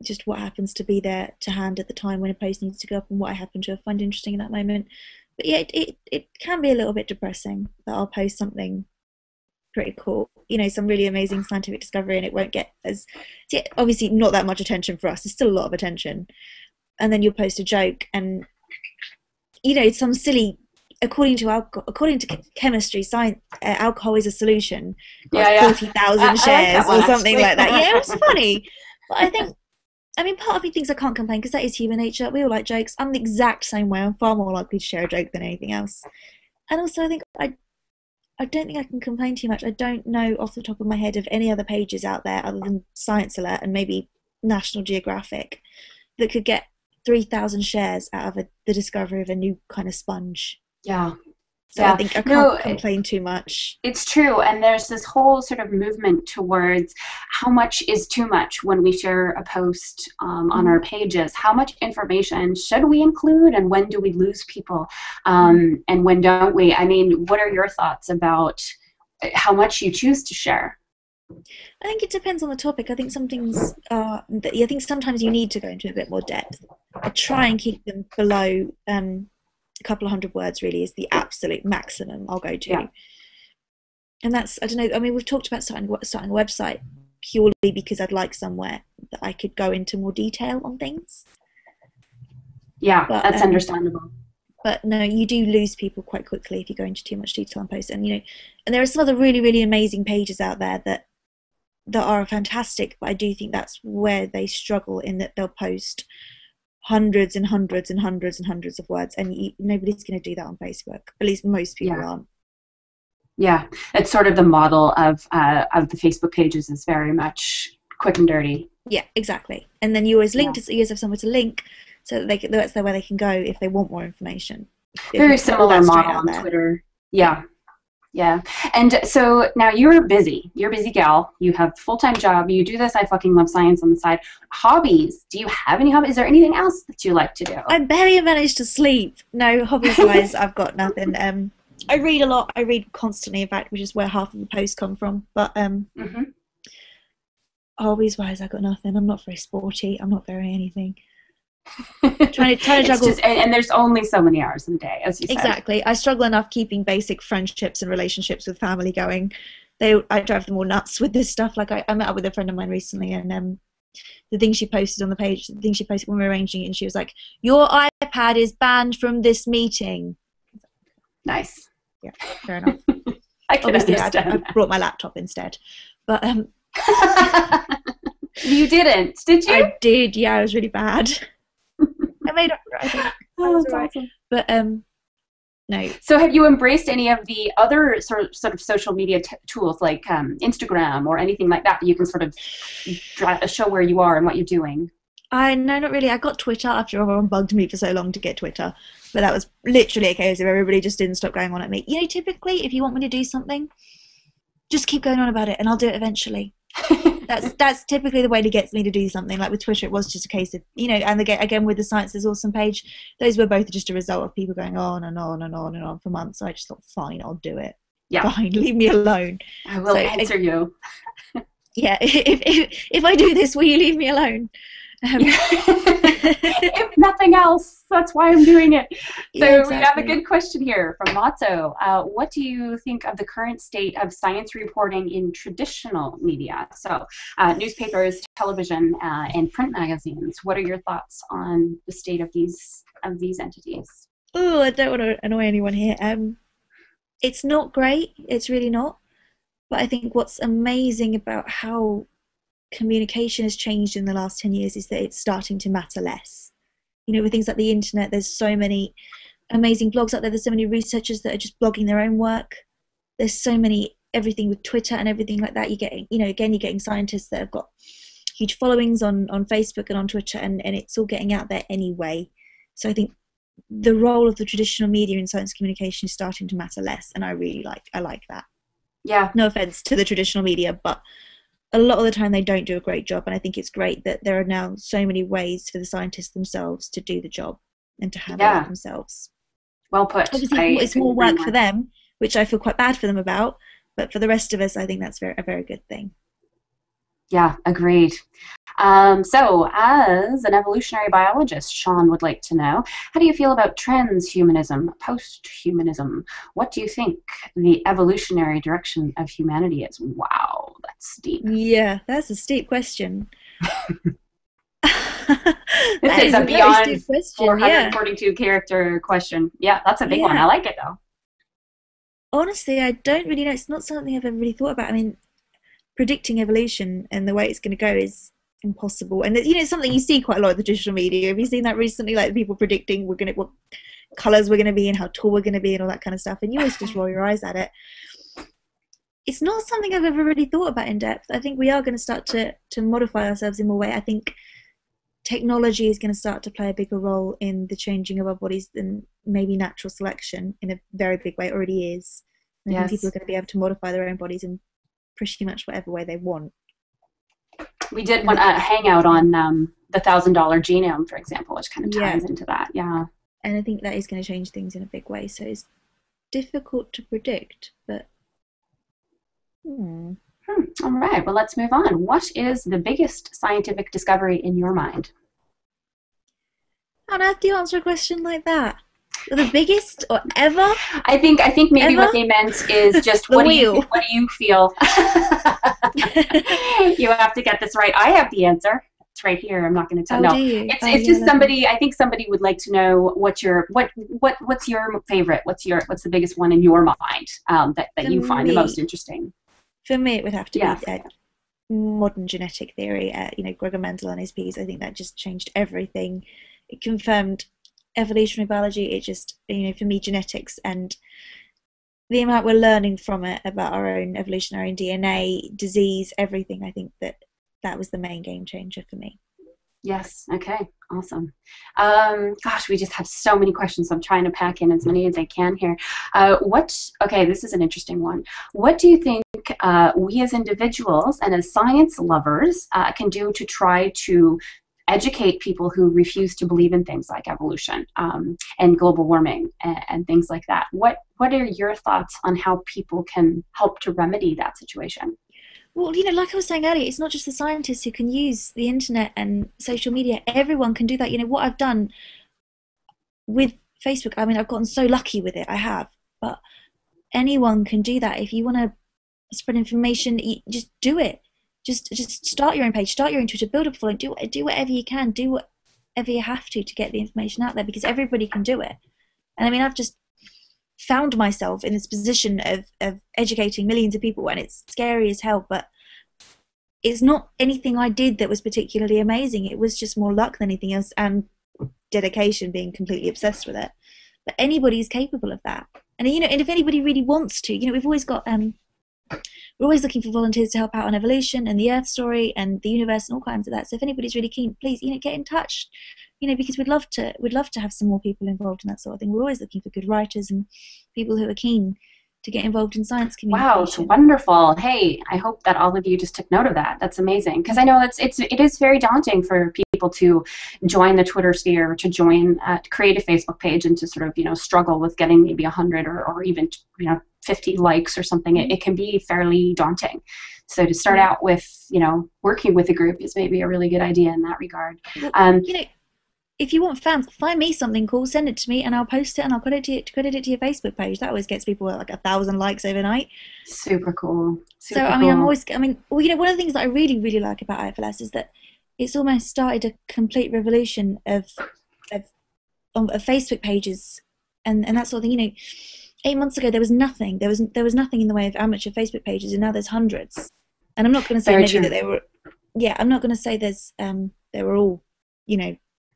just what happens to be there to hand at the time when a post needs to go up, and what I happen to find interesting in that moment. But yeah, it can be a little bit depressing that I'll post something pretty cool, you know, some really amazing scientific discovery, and it won't get as, obviously not that much attention for us. There's still a lot of attention. And then you'll post a joke, and, you know, some silly, according to chemistry, science, alcohol is a solution. Got 40,000 shares or something like that. Yeah, it was funny. But I think I mean, part of me thinks I can't complain because that is human nature. We all like jokes. I'm the exact same way. I'm far more likely to share a joke than anything else. And also, I think I don't think I can complain too much. I don't know off the top of my head of any other pages out there other than Science Alert and maybe National Geographic that could get 3,000 shares out of the discovery of a new kind of sponge. Yeah. So yeah. I think I can't complain too much. It's true, and there's this whole sort of movement towards how much is too much when we share a post on our pages. How much information should we include, and when do we lose people, and when don't we? I mean, what are your thoughts about how much you choose to share? I think it depends on the topic. I think some things I think sometimes you need to go into a bit more depth. I try and keep them below... a couple of hundred words really is the absolute maximum I'll go to. Yeah. And that's, I don't know, I mean, we've talked about starting a website purely because I'd like somewhere that I could go into more detail on things. Yeah, but, that's understandable. But no, you do lose people quite quickly if you go into too much detail on posts. And, you know, and there are some other really, really amazing pages out there that are fantastic, but I do think that's where they struggle in that they'll post hundreds and hundreds and hundreds and hundreds of words, and nobody's going to do that on Facebook. At least most people aren't. Yeah, it's sort of the model of the Facebook pages is very much quick and dirty. Yeah, exactly. And then you always link to, you always have somewhere to link, so that that's where they can go if they want more information. Very similar model on Twitter. Yeah. Yeah, and so now you're busy. You're a busy gal. You have a full-time job. You do this I Fucking Love Science on the side. Hobbies. Do you have any hobbies? Is there anything else that you like to do? I barely managed to sleep. No, hobbies-wise, I've got nothing. I read a lot. I read constantly, in fact, which is where half of the posts come from. But hobbies-wise, I've got nothing. I'm not very sporty. I'm not very anything. trying to juggle, just, and there's only so many hours in a day, as you said. Exactly. I struggle enough keeping basic friendships and relationships with family going. I drive them all nuts with this stuff. Like I met up with a friend of mine recently, and the thing she posted on the page, the thing she posted when we were arranging it, and she was like, "Your iPad is banned from this meeting." Nice. Yeah, fair enough. I can understand. I brought my laptop instead, but you didn't, did you? I did. Yeah, it was really bad. I made up for it, I think. Oh, that's awesome. But no. So, have you embraced any of the other sort of social media tools like Instagram or anything like that? You can sort of show where you are and what you're doing. No, not really. I got Twitter after everyone bugged me for so long to get Twitter, but that was literally a case of everybody just didn't stop going on at me. You know, typically, if you want me to do something, just keep going on about it, and I'll do it eventually. That's typically the way to get me to do something. Like with Twitter, it was just a case of, you know, and again with the Science is Awesome page, those were both just a result of people going on and on and on and on for months. So I just thought, fine, I'll do it. Yeah. Fine, leave me alone. I will answer you. Yeah, if I do this, will you leave me alone? If nothing else, that's why I'm doing it. So yeah, exactly. We have a good question here from Matzo. What do you think of the current state of science reporting in traditional media? So newspapers, television, and print magazines. What are your thoughts on the state of these entities? Oh, I don't want to annoy anyone here. It's not great. It's really not. But I think what's amazing about how communication has changed in the last 10 years is that it's starting to matter less. You know, with things like the internet, there's so many amazing blogs out there. There's so many researchers that are just blogging their own work. There's so many, everything with Twitter and everything like that. You're getting scientists that have got huge followings on Facebook and on Twitter, and it's all getting out there anyway. So I think the role of the traditional media in science communication is starting to matter less, and I like that. Yeah. No offense to the traditional media, but a lot of the time they don't do a great job, and I think it's great that there are now so many ways for the scientists themselves to do the job and to handle it themselves. Well put. Obviously, it's more work for them, which I feel quite bad for them about, but for the rest of us, I think that's a very good thing. Yeah, agreed. So, as an evolutionary biologist, Sean would like to know, how do you feel about transhumanism, posthumanism? What do you think the evolutionary direction of humanity is? Wow, that's deep. Yeah, that's a steep question. This is a beyond 442 character question. Yeah, that's a big one. I like it, though. Honestly, I don't really know. It's not something I've ever really thought about. I mean, predicting evolution and the way it's going to go is impossible. And you know, it's something you see quite a lot in the digital media. Have you seen that recently? Like people predicting what colours we're going to be and how tall we're going to be and all that kind of stuff. And you always just roll your eyes at it. It's not something I've ever really thought about in depth. I think we are going to start to modify ourselves in more way. I think technology is going to start to play a bigger role in the changing of our bodies than maybe natural selection in a very big way already is. And yes. People are going to be able to modify their own bodies in pretty much whatever way they want. We did want a hangout on the $1,000 genome, for example, which kind of ties into that. Yeah. And I think that is going to change things in a big way. So it's difficult to predict, but... All right, well, let's move on. What is the biggest scientific discovery in your mind? How on earth do you answer a question like that? The biggest or ever? I think maybe ever? What they meant is just what do you feel? You have to get this right. I have the answer. It's right here. I'm not going to tell. No, it's just somebody. I think somebody would like to know what's your favorite? What's the biggest one in your mind that you find the most interesting? For me, it would have to be modern genetic theory. Gregor Mendel and his piece. I think that just changed everything. It confirmed evolutionary biology. It just, for me, genetics and the amount we're learning from it about our own evolution, our own DNA, disease, everything. I think that was the main game changer for me. Yes. Okay. Awesome. Gosh, we just have so many questions. I'm trying to pack in as many as I can here. This is an interesting one. What do you think we as individuals and as science lovers can do to try to educate people who refuse to believe in things like evolution and global warming and things like that? What are your thoughts on how people can help to remedy that situation? Well, like I was saying earlier, it's not just the scientists who can use the internet and social media. Everyone can do that. What I've done with Facebook, I've gotten so lucky with it, I have. But anyone can do that. If you want to spread information, just do it. Just start your own page, start your own Twitter, build a following, do whatever you can, do whatever you have to get the information out there because everybody can do it. And I've just found myself in this position of educating millions of people, and it's scary as hell, but it's not anything I did that was particularly amazing. It was just more luck than anything else and dedication, being completely obsessed with it. But anybody's capable of that. And and if anybody really wants to, we've always got we're always looking for volunteers to help out on evolution and the Earth Story and the Universe and all kinds of that. So if anybody's really keen, please, get in touch. Because we'd love to have some more people involved in that sort of thing. We're always looking for good writers and people who are keen to get involved in science communication. Wow, it's wonderful. Hey, I hope that all of you just took note of that. That's amazing. Because I know it is very daunting for people to join the Twitter sphere, to join, to create a Facebook page and to sort of, struggle with getting maybe 100 or even, 50 likes or something. It can be fairly daunting. So to start out with, working with a group is maybe a really good idea in that regard. If you want fans, find me something cool, send it to me, and I'll post it and I'll credit it to your Facebook page. That always gets people like 1,000 likes overnight. Super cool. I'm always. One of the things that I really, really like about IFLS is that it's almost started a complete revolution of Facebook pages and that sort of thing. 8 months ago there was nothing. There was nothing in the way of amateur Facebook pages, and now there's hundreds. And I'm not going to say that they were. Yeah, I'm not going to say they were all.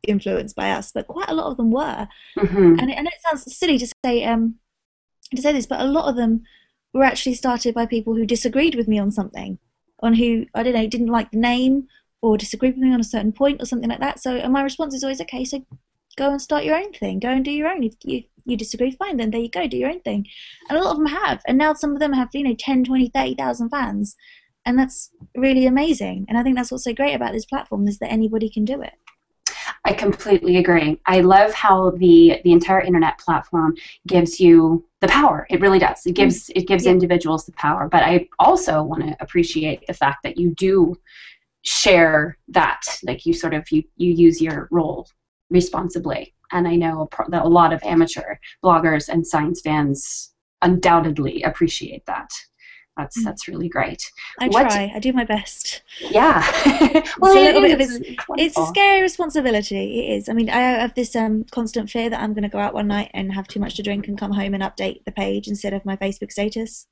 Influenced by us, but quite a lot of them were, and it sounds silly to say this, but a lot of them were actually started by people who disagreed with me on something, who didn't like the name or disagreed with me on a certain point or something like that. So and my response is always, okay, so go and start your own thing, go and do your own. If you disagree, fine, then there you go, do your own thing. And a lot of them have, and now some of them have 10, 20, 30,000 fans, and that's really amazing. And I think that's what's so great about this platform is that anybody can do it. I completely agree. I love how the entire internet platform gives you the power. It really does. It gives individuals the power. But I also want to appreciate the fact that you do share that. Like you sort of you use your role responsibly. And I know that a lot of amateur bloggers and science fans undoubtedly appreciate that. That's really great. I do my best. Yeah. Well, it's a scary responsibility. It is. I have this constant fear that I'm going to go out one night and have too much to drink and come home and update the page instead of my Facebook status.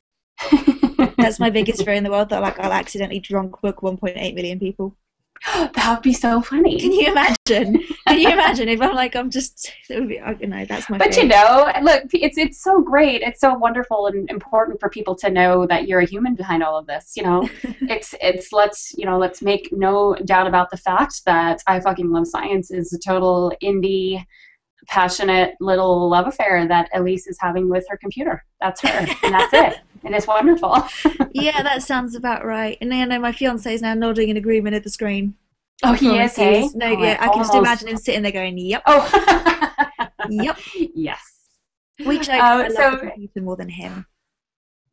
That's my biggest fear in the world, that I'll accidentally drunk book 1.8 million people. That would be so funny. Can you imagine? Can you imagine if I'm like, I'm just, it would be, you know, that's my. But favorite. You know, look, it's so great. It's so wonderful and important for people to know that you're a human behind all of this. You know, let's make no doubt about the fact that I Fucking Love Science is a total indie, passionate little love affair that Elise is having with her computer. That's her, and that's it. And it's wonderful. Yeah, that sounds about right. And I know my fiance is now nodding in agreement at the screen. Oh, he is, eh? No, oh, yeah, I can just imagine him sitting there going, "Yep." Oh. Yep. Yes. We joke. I love the computer more than him.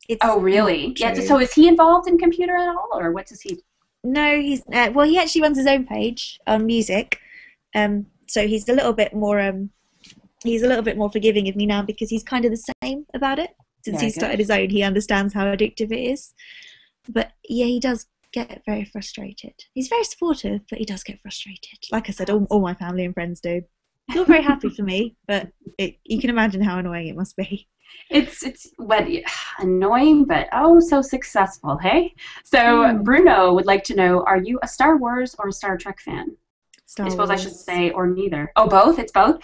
It's really? Yeah. So is he involved in computer at all, or what does he? No, he's well. He actually runs his own page on music. So he's a little bit more. He's a little bit more forgiving of me now because he's kind of the same about it. Since he started his own, he understands how addictive it is. But yeah, he does get very frustrated. He's very supportive, but he does get frustrated. Like I said, all my family and friends do. He's all very happy for me, but you can imagine how annoying it must be. It's well, annoying, but oh, so successful, hey? So Bruno would like to know, are you a Star Wars or a Star Trek fan? Star I suppose Wars. I should say, or neither. Oh, both? It's both?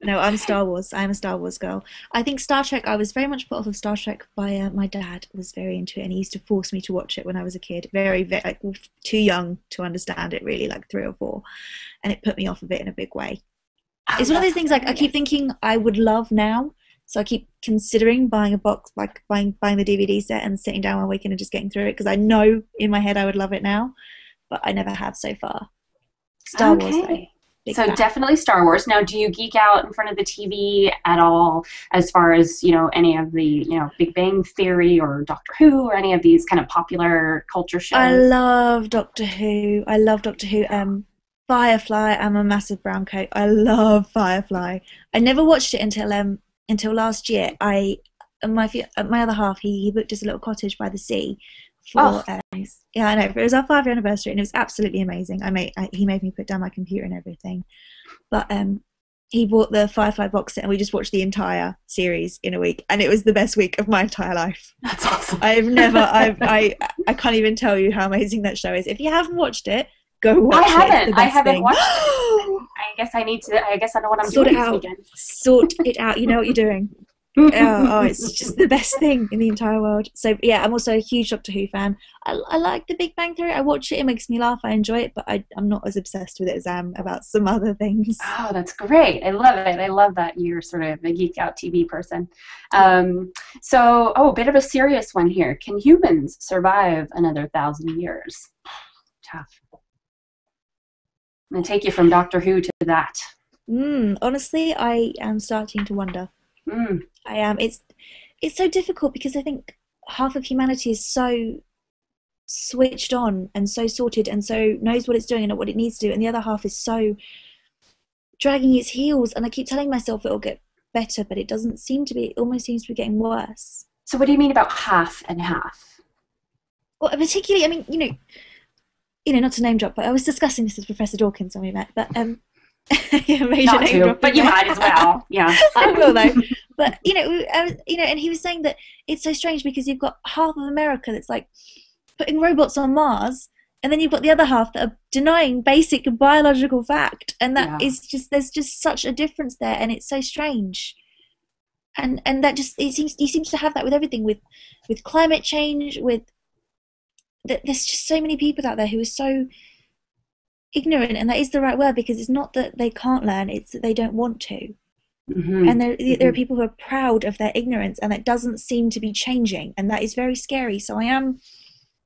No, I'm Star Wars. I'm a Star Wars girl. I think Star Trek, I was very much put off of Star Trek by my dad was very into it, and he used to force me to watch it when I was a kid. Very, very like, too young to understand it, really, like 3 or 4. And it put me off of it in a big way. It's one of those things, like, I keep thinking I would love now, so I keep considering buying a box, like buying the DVD set and sitting down one weekend and just getting through it, because I know in my head I would love it now, but I never have so far. Star Wars, though. So definitely Star Wars. Now, do you geek out in front of the TV at all as far as, you know, any of the, you know, Big Bang Theory or Doctor Who or any of these kind of popular culture shows? I love Doctor Who. I love Doctor Who. Firefly, I'm a massive brown coat. I love Firefly. I never watched it until last year. My other half, he booked us a little cottage by the sea. Nice. Yeah, I know. It was our 5-year anniversary, and it was absolutely amazing. He made me put down my computer and everything, but he bought the Firefly box set, and we just watched the entire series in a week, and it was the best week of my entire life. That's awesome. I can't even tell you how amazing that show is. If you haven't watched it, go watch it. I haven't watched it. I guess I need to. I guess I know what I'm doing this weekend. Sort it out. You know what you're doing. Oh, it's just the best thing in the entire world. So, yeah, I'm also a huge Doctor Who fan. I like The Big Bang Theory. I watch it. It makes me laugh. I enjoy it, but I'm not as obsessed with it as I am about some other things. Oh, that's great. I love it. I love that you're sort of a geek-out TV person. A bit of a serious one here. Can humans survive another 1,000 years? Tough. I'm going to take you from Doctor Who to that. Honestly, I am starting to wonder. I am. It's so difficult because I think half of humanity is so switched on and so sorted and so knows what it's doing and what it needs to do, and the other half is so dragging its heels. And I keep telling myself it'll get better, but it doesn't seem to be. It almost seems to be getting worse. So what do you mean about half and half? Well, particularly, I mean, you know, not to name drop, but I was discussing this with Professor Dawkins when we met, but yeah, not to, but you might as well. Yeah, I will though. But and he was saying that it's so strange because you've got half of America that's like putting robots on Mars, and then you've got the other half that are denying basic biological fact, and that is just there's just such a difference there, and it's so strange. And that just he seems to have that with everything, with climate change, with there's just so many people out there who are so ignorant, and that is the right word, because it's not that they can't learn, it's that they don't want to. And there are people who are proud of their ignorance, and that doesn't seem to be changing, and that is very scary. So I am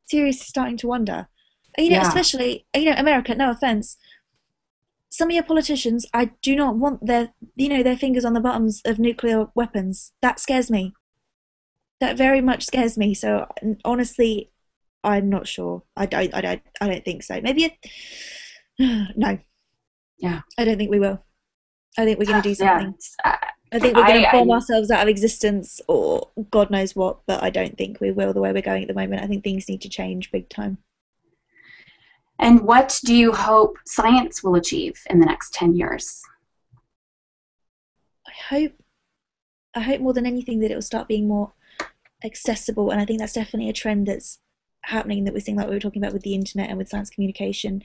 seriously starting to wonder, especially America, no offense, some of your politicians, I do not want their fingers on the buttons of nuclear weapons. That scares me. That very much scares me. So honestly, I'm not sure. I don't think so. Maybe no. Yeah. I don't think we will. I think we're going to do something. Yeah. I think we're going to bomb ourselves out of existence, or God knows what, but I don't think we will the way we're going at the moment. I think things need to change big time. And what do you hope science will achieve in the next 10 years? I hope more than anything that it will start being more accessible, and I think that's definitely a trend that's happening that we're seeing, like we were talking about with the internet and with science communication,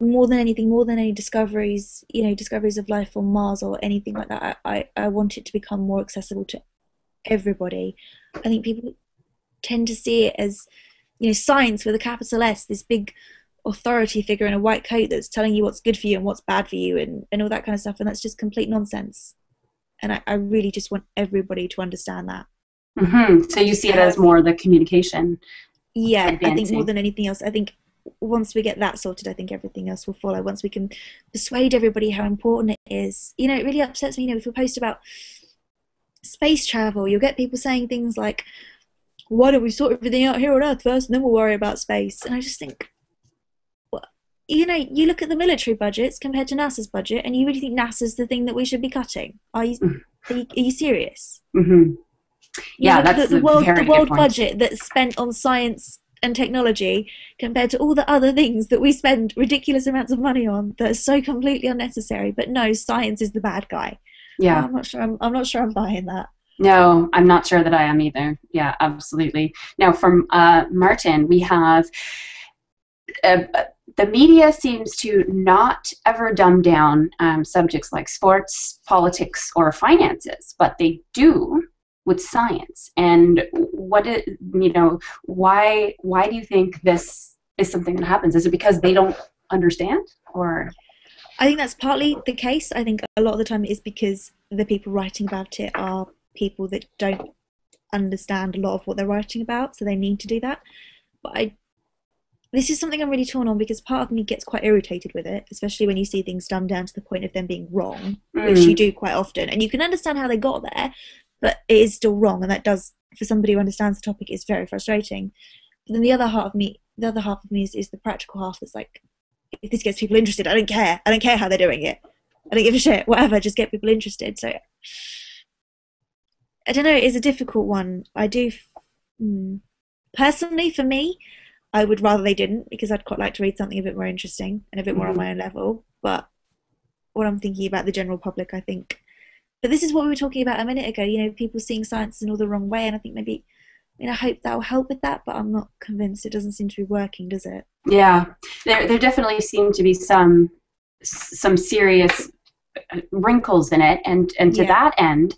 more than anything, more than any discoveries, you know, discoveries of life on Mars or anything like that, I want it to become more accessible to everybody. I think people tend to see it as, you know, science with a capital S, this big authority figure in a white coat that's telling you what's good for you and what's bad for you and all that kind of stuff, and that's just complete nonsense. And I really just want everybody to understand that. Mm-hmm. So you see it as more the communication. Yeah, advancing. I think more than anything else, I think once we get that sorted, I think everything else will follow. Once we can persuade everybody how important it is. You know, it really upsets me, you know, if you post about space travel, you'll get people saying things like, why don't we sort everything out here on Earth first and then we'll worry about space? And I just think, well, you know, you look at the military budgets compared to NASA's budget and you really think NASA's the thing that we should be cutting. Are you serious? Mm-hmm. Yeah, you know, that's the world budget that's spent on science and technology compared to all the other things that we spend ridiculous amounts of money on that are so completely unnecessary. But no, science is the bad guy. Yeah, I'm not sure I'm buying that. No, I'm not sure that I am either. Yeah, absolutely. Now, from Martin, we have the media seems to not ever dumb down subjects like sports, politics, or finances, but they do with science. And what is, you know, why do you think this is something that happens? Is it because they don't understand? Or I think that's partly the case. I think a lot of the time it is because the people writing about it are people that don't understand a lot of what they're writing about, so they need to do that. But this is something I'm really torn on, because part of me gets quite irritated with it, especially when you see things dumbed down to the point of them being wrong, which you do quite often, and you can understand how they got there, but it is still wrong, and that does, for somebody who understands the topic, is very frustrating. But then the other half of me is the practical half that's like, if this gets people interested, I don't care. I don't care how they're doing it. I don't give a shit. Whatever, just get people interested. So I don't know. It is a difficult one. I do personally, for me, I would rather they didn't, because I'd quite like to read something a bit more interesting and a bit more on my own level. But what I'm thinking about the general public, I think. But this is what we were talking about a minute ago, you know, people seeing science in all the wrong way, and I think maybe, I mean, I hope that will help with that, but I'm not convinced. It doesn't seem to be working, does it? Yeah, there definitely seem to be some serious wrinkles in it, and to that end,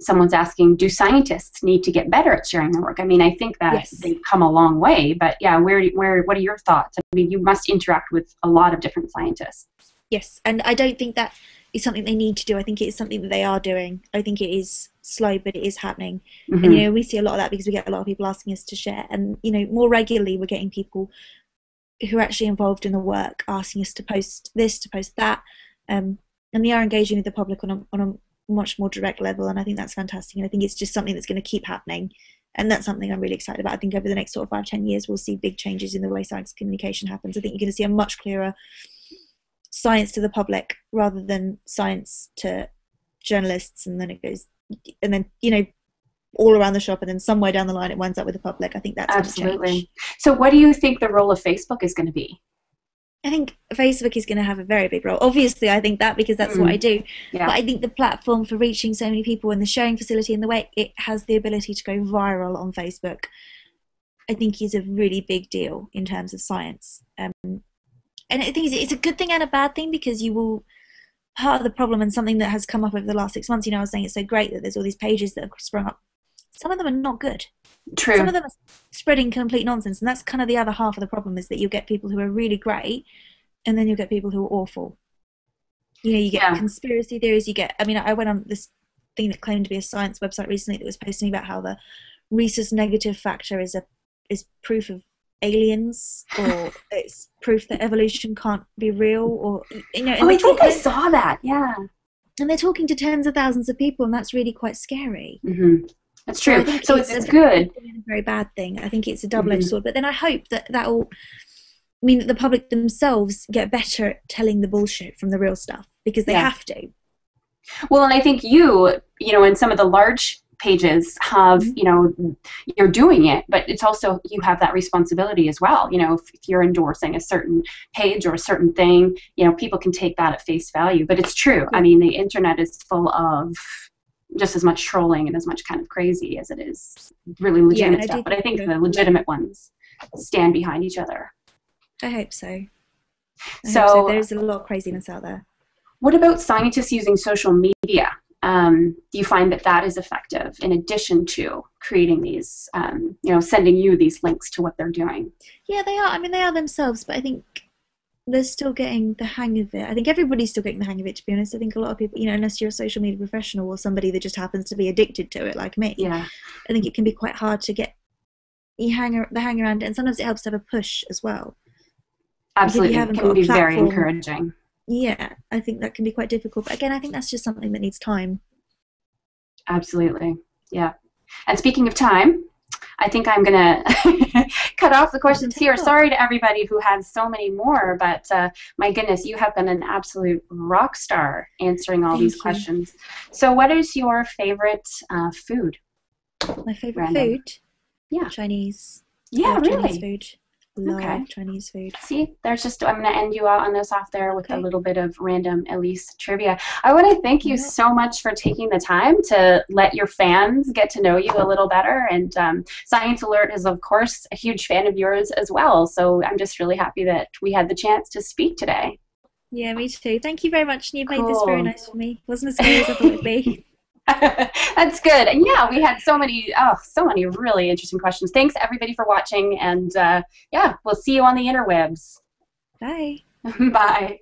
someone's asking, do scientists need to get better at sharing their work? I mean, I think that they've come a long way, but yeah, where what are your thoughts? I mean, you must interact with a lot of different scientists. Yes, and I don't think that is something they need to do. I think it is something that they are doing. I think it is slow, but it is happening. Mm-hmm. And, you know, we see a lot of that because we get a lot of people asking us to share. And, you know, more regularly we're getting people who are actually involved in the work asking us to post this, to post that. And they are engaging with the public on a much more direct level. And I think that's fantastic. And I think it's just something that's going to keep happening. And that's something I'm really excited about. I think over the next sort of 5-10 years, we'll see big changes in the way science communication happens. I think you're going to see a much clearer science to the public rather than science to journalists, and then it goes, and then, you know, all around the shop, and then somewhere down the line it winds up with the public. I think that's absolutely. So what do you think the role of Facebook is going to be? I think Facebook is going to have a very big role. Obviously, I think that, because that's what I do. Yeah. But I think the platform for reaching so many people and the sharing facility and the way it has the ability to go viral on Facebook, I think is a really big deal in terms of science. And I think it's a good thing and a bad thing, because you will, part of the problem, and something that has come up over the last 6 months, you know, I was saying it's so great that there's all these pages that have sprung up. Some of them are not good. True. Some of them are spreading complete nonsense, and that's kind of the other half of the problem, is that you'll get people who are really great, and then you'll get people who are awful. You know, you get conspiracy theories, you get, I mean, I went on this thing that claimed to be a science website recently that was posting about how the rhesus negative factor is proof of aliens, or it's proof that evolution can't be real, or, you know. Oh, I think I saw that, yeah. And they're talking to tens of thousands of people, and that's really quite scary. Mm-hmm. That's true. So it's good. A very bad thing. I think it's a double-edged sword. But then I hope that will mean that the public themselves get better at telling the bullshit from the real stuff, because they have to. Well, and I think you know, in some of the large pages have, you know, you're doing it, but it's also, you have that responsibility as well. You know, if you're endorsing a certain page or a certain thing, you know, people can take that at face value. But it's true. I mean, the internet is full of just as much trolling and as much kind of crazy as it is really legitimate stuff. But I think the legitimate ones stand behind each other. I hope so. I hope so. There's a lot of craziness out there. What about scientists using social media? Do you find that that is effective in addition to creating these, you know, sending you these links to what they're doing? Yeah, they are. I mean, they are themselves, but I think they're still getting the hang of it. I think everybody's still getting the hang of it, to be honest. I think a lot of people, you know, unless you're a social media professional or somebody that just happens to be addicted to it like me, I think it can be quite hard to get the hang around it, and sometimes it helps to have a push as well. Absolutely. It can be very encouraging. Yeah, I think that can be quite difficult. But again, I think that's just something that needs time. Absolutely, yeah. And speaking of time, I think I'm going to cut off the questions here. Sorry to everybody who had so many more, but my goodness, you have been an absolute rock star answering all these questions. So what is your favorite food? My favorite food? Yeah. Chinese. Yeah, really? Chinese food. Love Chinese food. See, there's just, I'm going to end you out on this off there with a little bit of random Elise trivia. I want to thank you so much for taking the time to let your fans get to know you a little better. And Science Alert is, of course, a huge fan of yours as well. So I'm just really happy that we had the chance to speak today. Yeah, me too. Thank you very much. And you've made this very nice for me. It wasn't as scary as I thought it would be. That's good. And yeah, we had so many really interesting questions. Thanks everybody for watching, and yeah, we'll see you on the interwebs. Bye. Bye.